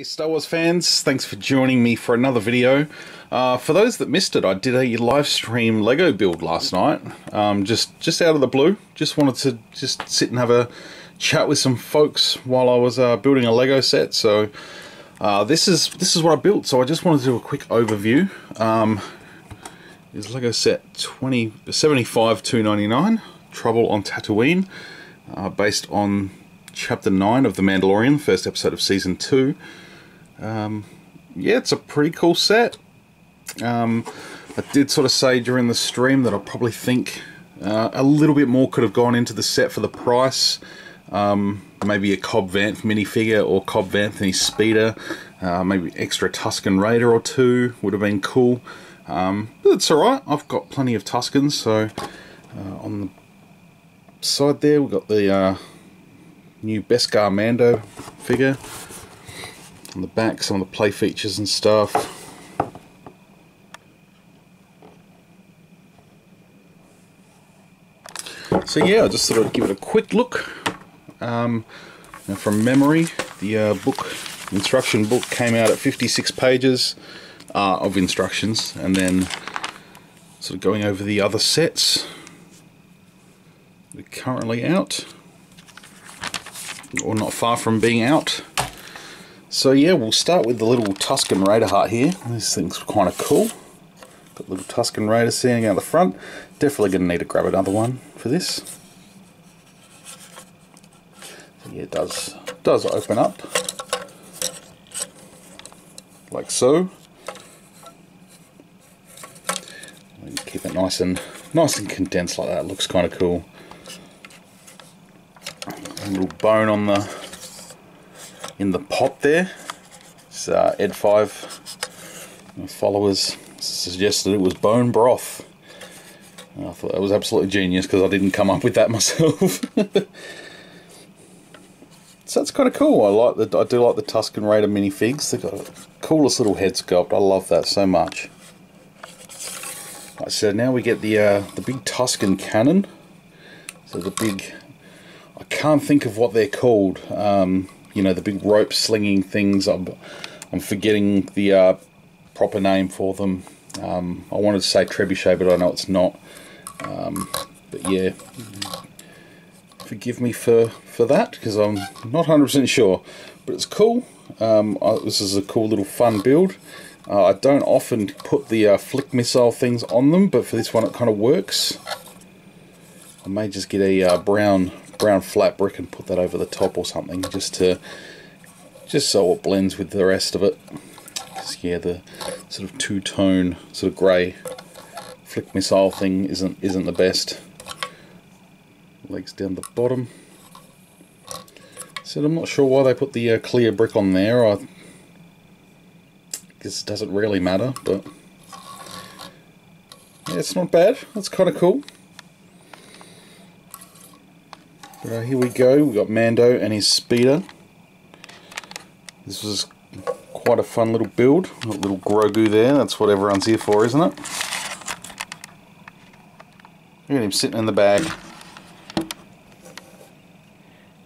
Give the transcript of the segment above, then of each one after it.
Hey Star Wars fans, thanks for joining me for another video. For those that missed it, I did a live stream Lego build last night, just out of the blue. Just wanted to just sit and have a chat with some folks while I was building a Lego set. So this is what I built. So I just wanted to do a quick overview. Is Lego set 75,299, Trouble on Tatooine, based on Chapter 9 of The Mandalorian, first episode of Season 2. Yeah, it's a pretty cool set. I did sort of say during the stream that I probably think a little bit more could have gone into the set for the price. Maybe a Cobb Vanth minifigure or Cobb Vanth and his speeder. Maybe extra Tusken Raider or two would have been cool. But it's alright, I've got plenty of Tuskens. So on the side there we've got the new Beskar Mando figure. On the back, some of the play features and stuff. So yeah, I just thought I'd give it a quick look. Now from memory, the instruction book came out at 56 pages of instructions, and then sort of going over the other sets that are currently out, or not far from being out. So yeah, we'll start with the little Tusken Raider heart here. This thing's kind of cool. Got a little Tusken Raider sitting out the front. Definitely going to need to grab another one for this. So yeah, it does open up. Like so. And keep it nice and condensed like that. Looks kind of cool. Little bone on in the pop there. It's Ed5 followers suggested it was bone broth. And I thought that was absolutely genius because I didn't come up with that myself. So that's kind of cool. I do like the Tusken Raider minifigs. They've got the coolest little head sculpt. I love that so much. Right, so now we get the big Tusken cannon. So the big, I can't think of what they're called. You know, the big rope slinging things. I'm forgetting the proper name for them. I wanted to say trebuchet, but I know it's not. But yeah, forgive me for that because I'm not 100% sure. But it's cool. This is a cool little fun build. I don't often put the flick missile things on them, but for this one it kind of works. I may just get a brown flat brick and put that over the top or something, just so it blends with the rest of it. Yeah, the sort of two-tone sort of grey flick missile thing isn't the best. Legs down the bottom. So I'm not sure why they put the clear brick on there. I guess it doesn't really matter, but yeah, it's not bad. That's kind of cool. Here we go, we've got Mando and his speeder. This was quite a fun little build. A little Grogu there, that's what everyone's here for, isn't it? Look at him sitting in the bag.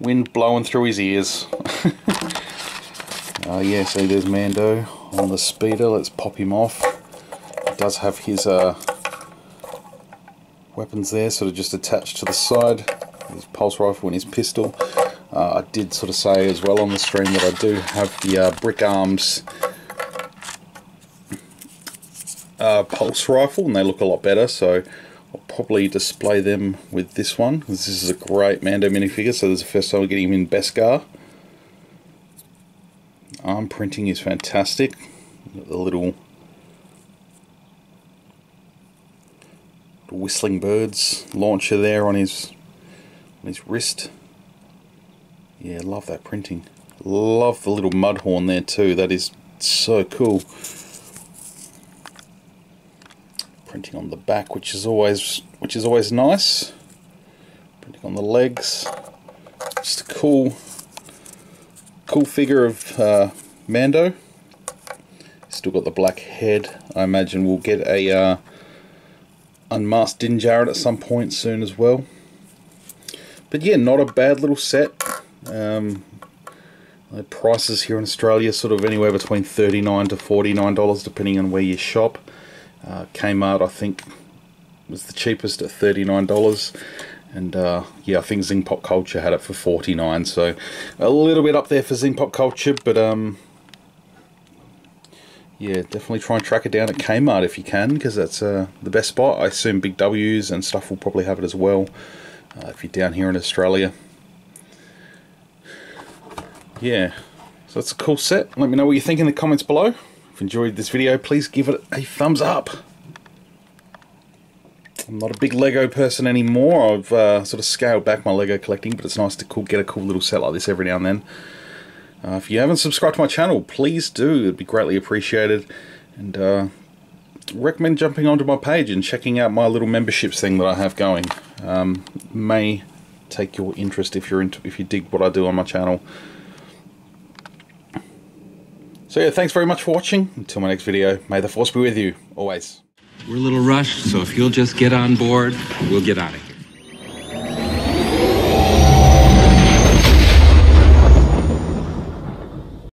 Wind blowing through his ears. Oh yeah, see there's Mando on the speeder, let's pop him off. He does have his weapons there, sort of just attached to the side. His pulse rifle and his pistol. I did sort of say as well on the stream that I do have the Brick Arms pulse rifle, and they look a lot better, so I'll probably display them with this one. This is a great Mando minifigure, so this is the first time we're getting him in Beskar. Arm printing is fantastic. The little Whistling Birds launcher there on his wrist. Yeah, love that printing. Love the little mud horn there too. That is so cool. Printing on the back, which is always nice. Printing on the legs. Just a cool figure of Mando. Still got the black head. I imagine we'll get a unmasked Din Djarin at some point soon as well. But yeah, not a bad little set. The prices here in Australia sort of anywhere between $39 to $49 depending on where you shop. Kmart I think was the cheapest at $39, and yeah, I think Zing Pop Culture had it for $49, so a little bit up there for Zing Pop Culture, but yeah, definitely try and track it down at Kmart if you can, because that's the best spot. I assume Big W's and stuff will probably have it as well if you're down here in Australia. Yeah, so that's a cool set. Let me know what you think in the comments below. If you enjoyed this video, please give it a thumbs up. I'm not a big Lego person anymore. I've sort of scaled back my Lego collecting, but it's nice to get a cool little set like this every now and then. If you haven't subscribed to my channel, please do. It'd be greatly appreciated. And recommend jumping onto my page and checking out my little memberships thing that I have going. May take your interest if you dig what I do on my channel. So yeah, thanks very much for watching. Until my next video, may the Force be with you always. We're a little rushed, so if you'll just get on board, we'll get out of here.